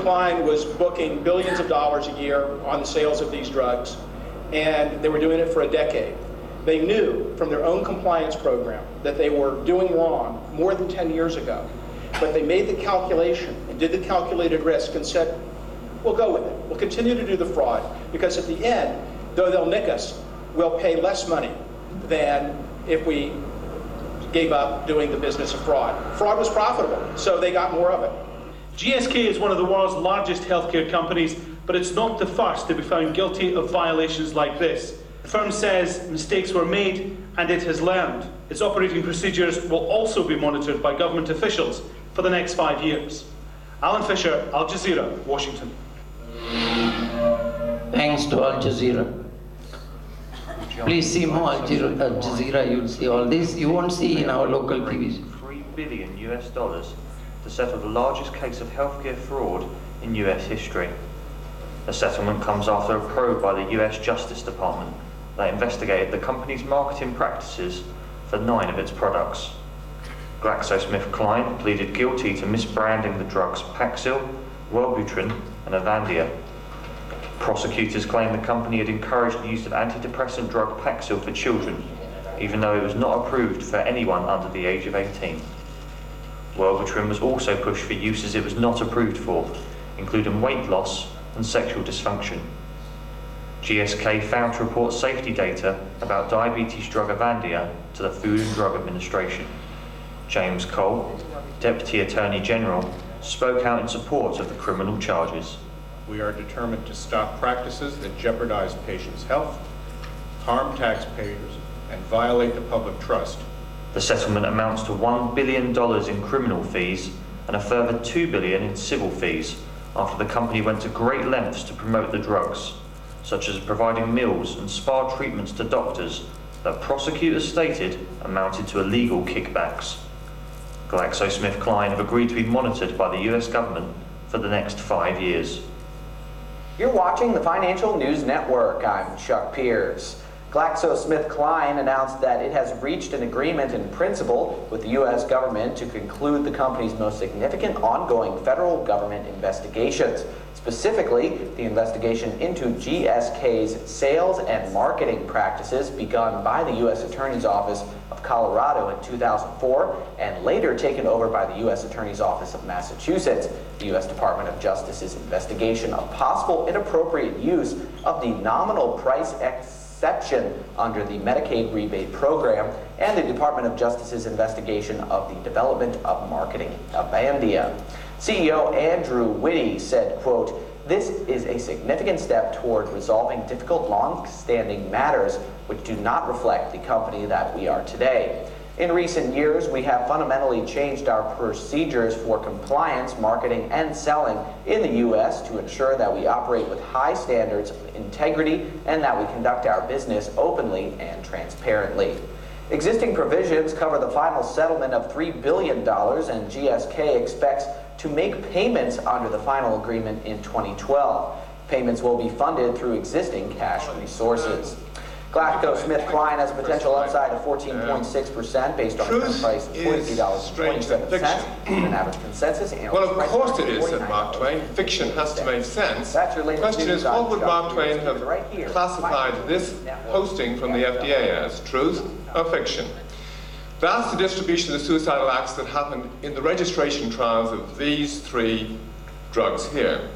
GlaxoSmithKline was booking billions of dollars a year on the sales of these drugs, and they were doing it for a decade. They knew from their own compliance program that they were doing wrong more than 10 years ago, but they made the calculation and did the calculated risk and said, we'll go with it. We'll continue to do the fraud, because at the end, though they'll nick us, we'll pay less money than if we gave up doing the business of fraud. Fraud was profitable, so they got more of it. GSK is one of the world's largest healthcare companies, but it's not the first to be found guilty of violations like this. The firm says mistakes were made and it has learned. Its operating procedures will also be monitored by government officials for the next 5 years. Alan Fisher, Al Jazeera, Washington. Thanks to Al Jazeera. Please see more Al Jazeera, you'll see all this. You won't see in our local TV. $3 billion US to settle the largest case of healthcare fraud in US history. The settlement comes after a probe by the US Justice Department that investigated the company's marketing practices for 9 of its products. GlaxoSmithKline pleaded guilty to misbranding the drugs Paxil, Wellbutrin and Avandia. Prosecutors claim the company had encouraged the use of antidepressant drug Paxil for children, even though it was not approved for anyone under the age of 18. Wellbutrin was also pushed for uses it was not approved for, including weight loss and sexual dysfunction. GSK failed to report safety data about diabetes drug Avandia to the Food and Drug Administration. James Cole, Deputy Attorney General, spoke out in support of the criminal charges. We are determined to stop practices that jeopardize patients' health, harm taxpayers, and violate the public trust. The settlement amounts to $1 billion in criminal fees and a further $2 billion in civil fees after the company went to great lengths to promote the drugs, such as providing meals and spa treatments to doctors that prosecutors stated amounted to illegal kickbacks. GlaxoSmithKline have agreed to be monitored by the US government for the next 5 years. You're watching the Financial News Network. I'm Chuck Pierce. GlaxoSmithKline announced that it has reached an agreement in principle with the U.S. government to conclude the company's most significant ongoing federal government investigations, specifically the investigation into GSK's sales and marketing practices begun by the U.S. Attorney's Office of Colorado in 2004 and later taken over by the U.S. Attorney's Office of Massachusetts. The U.S. Department of Justice's investigation of possible inappropriate use of the nominal price exception under the Medicaid rebate program, and the Department of Justice's investigation of the development of marketing Avandia. CEO Andrew Whitty said, quote, "This is a significant step toward resolving difficult, long-standing matters which do not reflect the company that we are today. In recent years, we have fundamentally changed our procedures for compliance, marketing, and selling in the U.S. to ensure that we operate with high standards of integrity and that we conduct our business openly and transparently." Existing provisions cover the final settlement of $3 billion, and GSK expects to make payments under the final agreement in 2012. Payments will be funded through existing cash resources. GlaxoSmithKline has a potential upside of 14.6% based on current price of $43.27 and an average consensus. Well, of course it is, said Mark Twain. Fiction has to make sense. The question is, what would Mark Twain have classified this posting from the FDA as, truth or fiction? That's the distribution of the suicidal acts that happened in the registration trials of these 3 drugs here.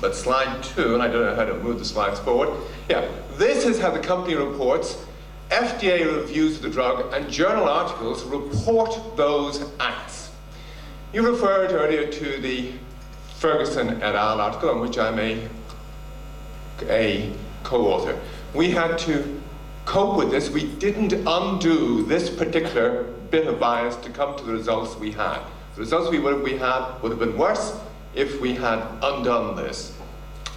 But slide 2, and I don't know how to move the slides forward. Yeah, this is how the company reports, FDA reviews of the drug, and journal articles report those acts. You referred earlier to the Ferguson et al. Article, on which I'm a co-author. We had to cope with this. We didn't undo this particular bit of bias to come to the results we had. The results we would have been worse if we had undone this.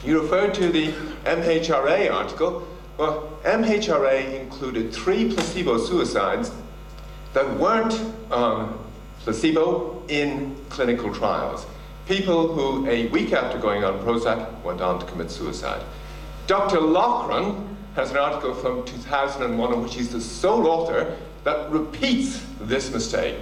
You referred to the MHRA article. Well, MHRA included 3 placebo suicides that weren't placebo in clinical trials. People who, a week after going on Prozac, went on to commit suicide. Dr. Loughran has an article from 2001 in which he's the sole author that repeats this mistake.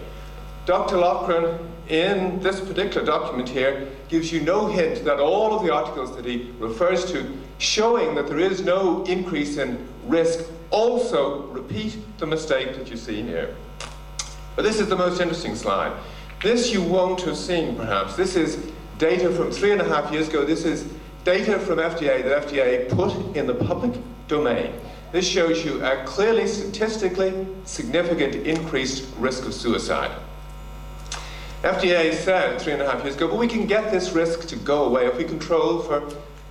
Dr. Loughran in this particular document here gives you no hint that all of the articles that he refers to showing that there is no increase in risk also repeat the mistake that you see here. But this is the most interesting slide. This you won't have seen perhaps. This is data from 3.5 years ago. This is data from FDA that FDA put in the public domain. This shows you a clearly statistically significant increased risk of suicide. FDA said 3.5 years ago, but we can get this risk to go away if we control for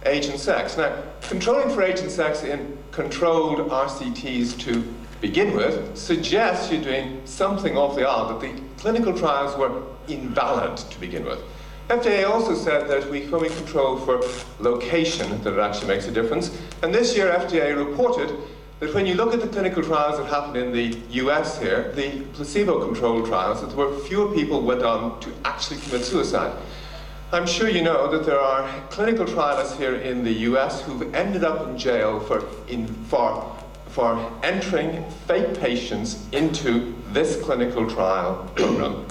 age and sex. Now, controlling for age and sex in controlled RCTs to begin with suggests you're doing something awfully odd, that the clinical trials were invalid to begin with. FDA also said that when we control for location, that it actually makes a difference. And this year, FDA reported that when you look at the clinical trials that happened in the US here, the placebo-controlled trials, that there were fewer people went on to actually commit suicide. I'm sure you know that there are clinical trialists here in the US who've ended up in jail for entering fake patients into this clinical trial program.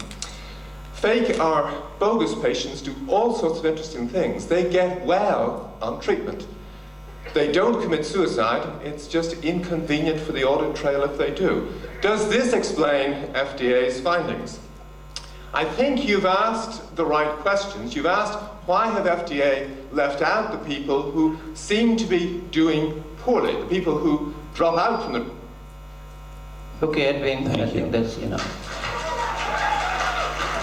Fake or bogus patients do all sorts of interesting things. They get well on treatment. They don't commit suicide. It's just inconvenient for the audit trail if they do. Does this explain FDA's findings? I think you've asked the right questions. You've asked, why have FDA left out the people who seem to be doing poorly, the people who drop out from the... Okay, Edwin, I think that's enough.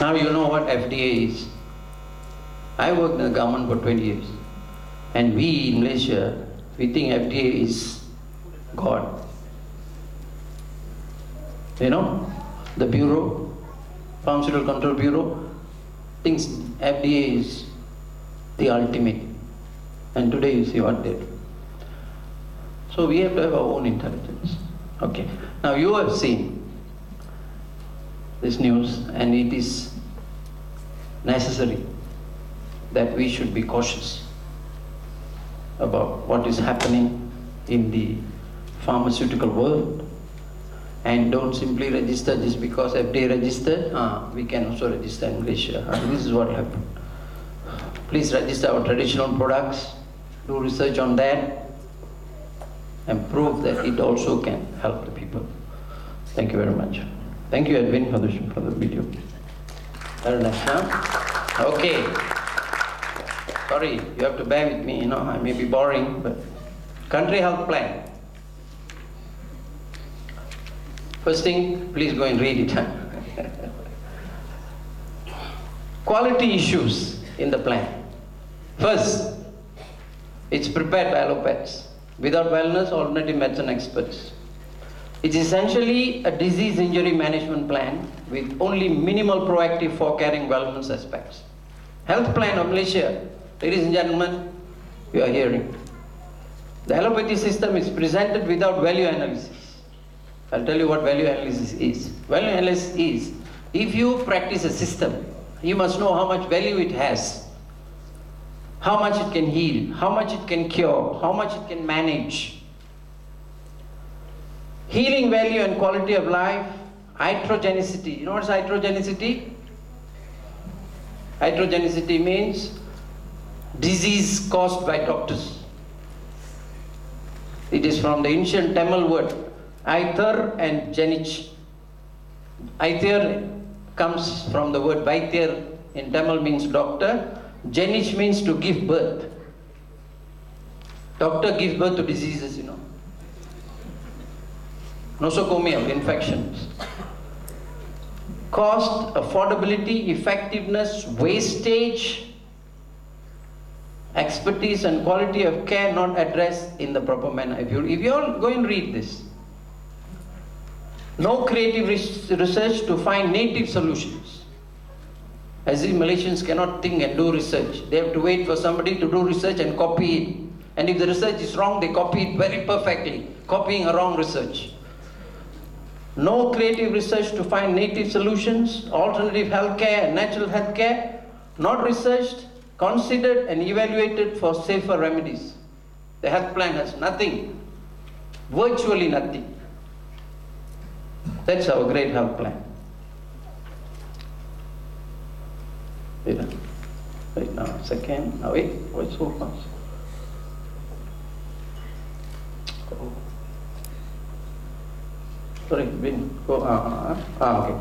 Now you know what FDA is. I worked in the government for 20 years. And we in Malaysia, we think FDA is God. You know, the Bureau, Pharmaceutical Control Bureau, thinks FDA is the ultimate. And today you see what they do. So we have to have our own intelligence. Okay, now you have seen this news, and it is necessary that we should be cautious about what is happening in the pharmaceutical world, and don't simply register just because FDA registered, we can also register in Malaysia. This is what happened. Please register our traditional products, do research on that, and prove that it also can help the people. Thank you very much. Thank you, Edwin, for the video. Very nice, huh? Okay. Sorry, you have to bear with me, you know, I may be boring, but Country Health Plan. First thing, please go and read it. Quality issues in the plan. First, it's prepared by allopaths, without wellness, alternative medicine experts. It's essentially a disease injury management plan with only minimal proactive forecaring wellness aspects. Health Plan of Malaysia, ladies and gentlemen, you are hearing. The allopathy system is presented without value analysis. I'll tell you what value analysis is. Value analysis is, if you practice a system, you must know how much value it has, how much it can heal, how much it can cure, how much it can manage. Healing value and quality of life, iatrogenicity. You know what's iatrogenicity? Iatrogenicity means disease caused by doctors. It is from the ancient Tamil word, aithar and genich. Aithar comes from the word vaithar, in Tamil means doctor. Genich means to give birth. Doctor gives birth to diseases, you know. Nosocomial infections. Cost, affordability, effectiveness, wastage, expertise and quality of care not addressed in the proper manner. If you all go and read this. No creative research to find native solutions. As if Malaysians cannot think and do research. They have to wait for somebody to do research and copy it. And if the research is wrong, they copy it very perfectly, copying a wrong research. No creative research to find native solutions, alternative healthcare and natural healthcare, not researched, considered and evaluated for safer remedies. The health plan has nothing, virtually nothing. That's our great health plan. Right now, second. Now, wait, why so fast? Oh. Sorry, Vin, go. Okay.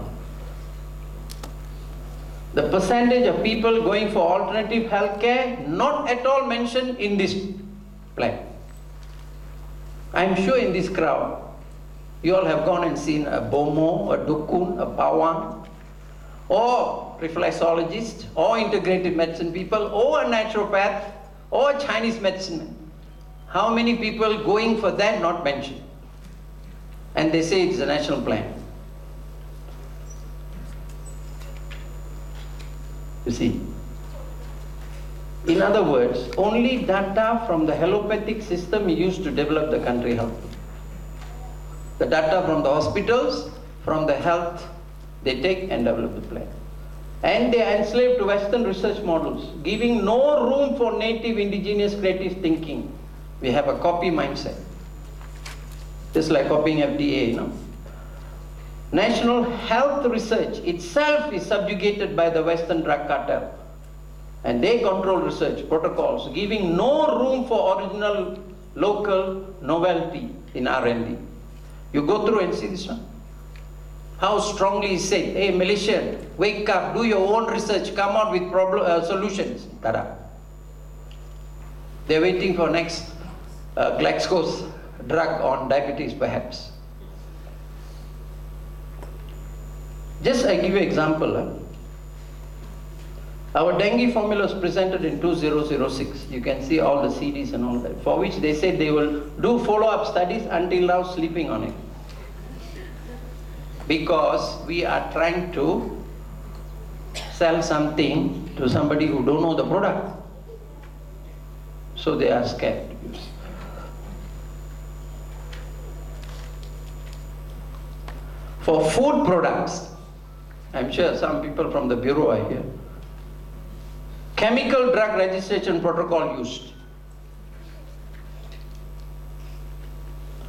The percentage of people going for alternative healthcare not at all mentioned in this plan. I'm sure in this crowd, you all have gone and seen a Bomo, a dukun, a pawang, or reflexologist, or integrative medicine people, or a naturopath, or Chinese medicine. How many people going for that not mentioned? And they say it's a national plan. You see, in other words, only data from the allopathic system used to develop the country health. The data from the hospitals, from the health, they take and develop the plan. And they are enslaved to Western research models, giving no room for native, indigenous, creative thinking. We have a copy mindset. Just like copying FDA, you know. National health research itself is subjugated by the Western drug cartel. And they control research protocols, giving no room for original, local novelty in R&D. You go through and see this one. How strongly is said, hey, Malaysia, wake up, do your own research, come out with solutions. Ta-da. They're waiting for next Glaxo's drug on diabetes, perhaps. Just I give you an example. Our dengue formula was presented in 2006. You can see all the CDs and all that, for which they said they will do follow-up studies, until now sleeping on it. Because we are trying to sell something to somebody who don't know the product. So they are scared. For food products, I'm sure some people from the Bureau are here. Chemical drug registration protocol used.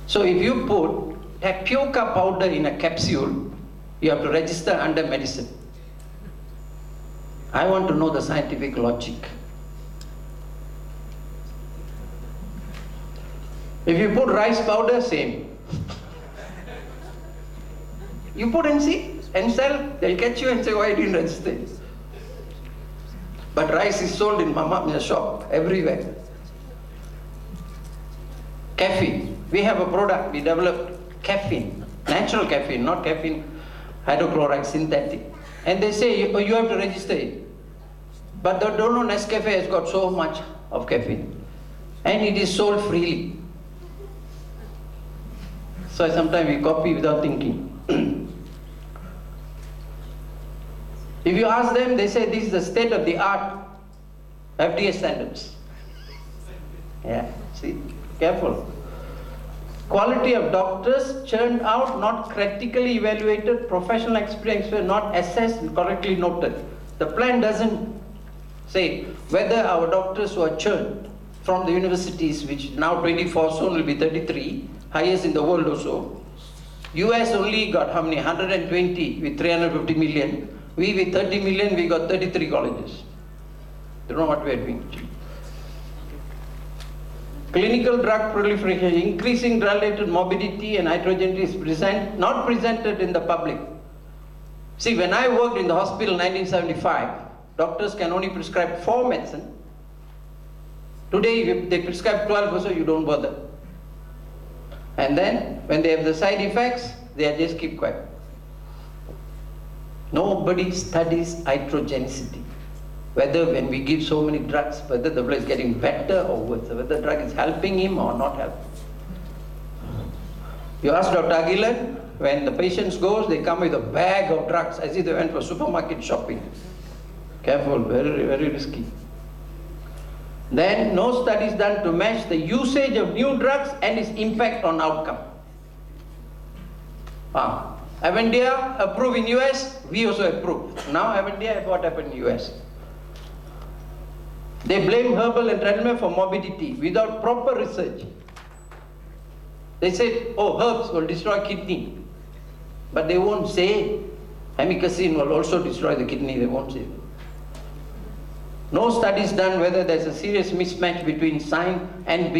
So if you put tapioca powder in a capsule, you have to register under medicine. I want to know the scientific logic. If you put rice powder, same. You put and see and sell, they'll catch you and say, why didn't you register? But rice is sold in Mama's shop, everywhere. Caffeine. We have a product, we developed caffeine, natural caffeine, not caffeine, hydrochloride, synthetic. And they say, you have to register it. But the Dolor Nest Cafe has got so much of caffeine. And it is sold freely. So sometimes we copy without thinking. If you ask them, they say this is the state of the art FDA standards. Yeah, see, careful. Quality of doctors churned out, not critically evaluated, professional experience were not assessed and correctly noted. The plan doesn't say whether our doctors who are churned from the universities, which now 24, soon will be 33, highest in the world or so. US only got how many? 120 with 350 million. We with 30 million, we got 33 colleges. Don't know what we are doing. Clinical drug proliferation, increasing drug-related morbidity and heterogeneity is not presented in the public. See, when I worked in the hospital in 1975, doctors can only prescribe 4 medicine. Today, if they prescribe 12 or so, you don't bother. And then, when they have the side effects, they just keep quiet. Nobody studies iatrogenicity, whether when we give so many drugs, whether the blood is getting better or worse, whether the drug is helping him or not helping. You ask Dr. Aguilar, when the patients go, they come with a bag of drugs as if they went for supermarket shopping. Careful, very, very risky. Then no studies done to match the usage of new drugs and its impact on outcome. Avandia approved in US, we also approved. Now Avandia, what happened in US? They blame herbal and treatment for morbidity without proper research. They said, oh, herbs will destroy kidney. But they won't say Amikacin will also destroy the kidney, they won't say. No studies done whether there's a serious mismatch between sign and